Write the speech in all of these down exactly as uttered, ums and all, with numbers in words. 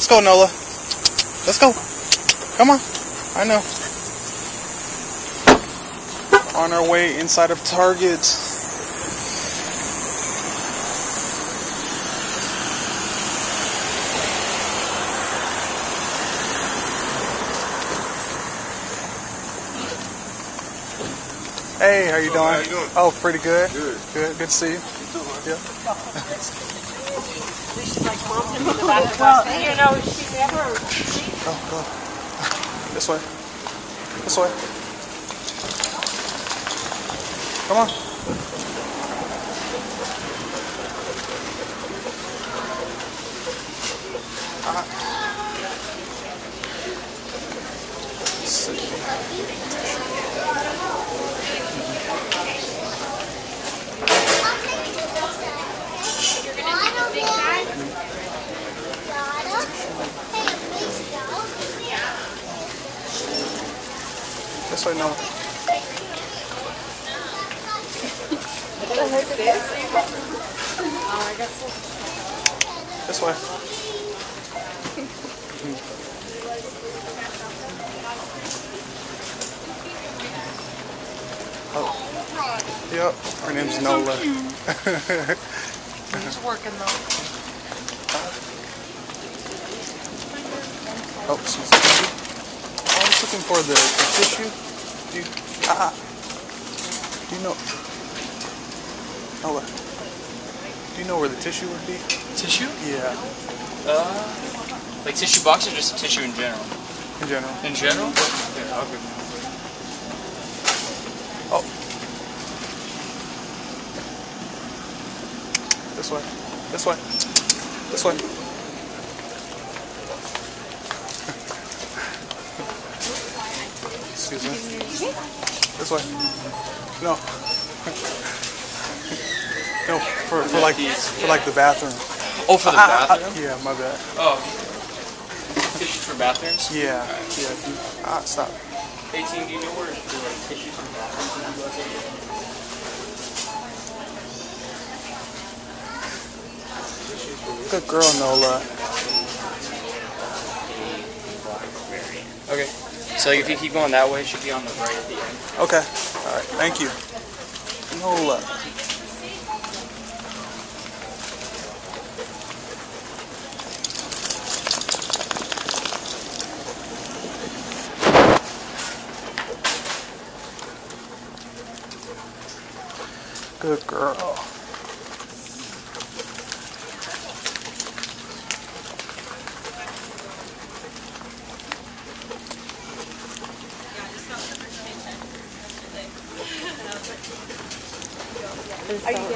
Let's go, Nola. Let's go. Come on. I know. On our way inside of Target. Hey, how you doing? How you doing? Oh, pretty good. Good. Good. Good to see you. Yeah. We should like mom to the back of the house. You know, she never. Go, go. This way. This way. Come on. Uh-huh. Let's see. This way, no. This way. Oh. Yep. Her name's Nola. She's working though. Oh, excuse me. I was looking for the, the tissue. You, ah, do you know? Nola, do you know where the tissue would be? Tissue? Yeah. Uh, like tissue box or just tissue in general? In general. In general? Yeah. Okay. Oh. This way. This way. This way. Excuse me. This way. No. No, for, for like for like the bathroom. Oh, for the bathroom? Uh, yeah, my bad. Oh. Tissues for bathrooms? Yeah. Right. Yeah. Ah, stop. eighteen, do you know where tissues for bathrooms? Good girl, Nola. Okay. So if you keep going that way, it should be on the right at the end. Okay. All right. Thank you. Nola. Good girl. Are you getting it?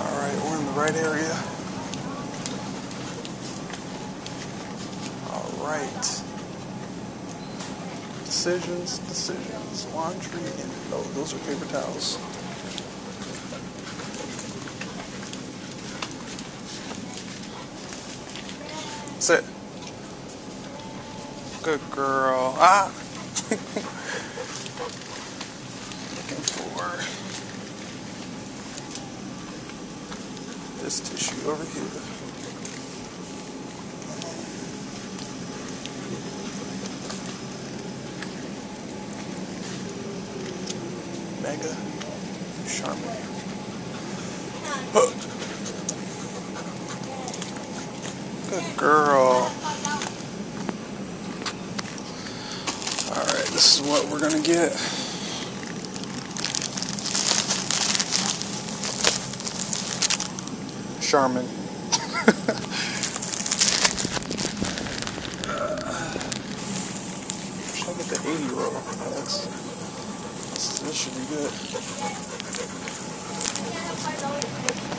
All right, we're in the right area. Right. Decisions, decisions, laundry, and oh, those are paper towels. Sit. Good girl. Ah! Looking for this tissue over here. Mega Charmin. Good girl. Alright, this is what we're gonna get. Charmin. uh, should I get the eighty roll? That's this should be good.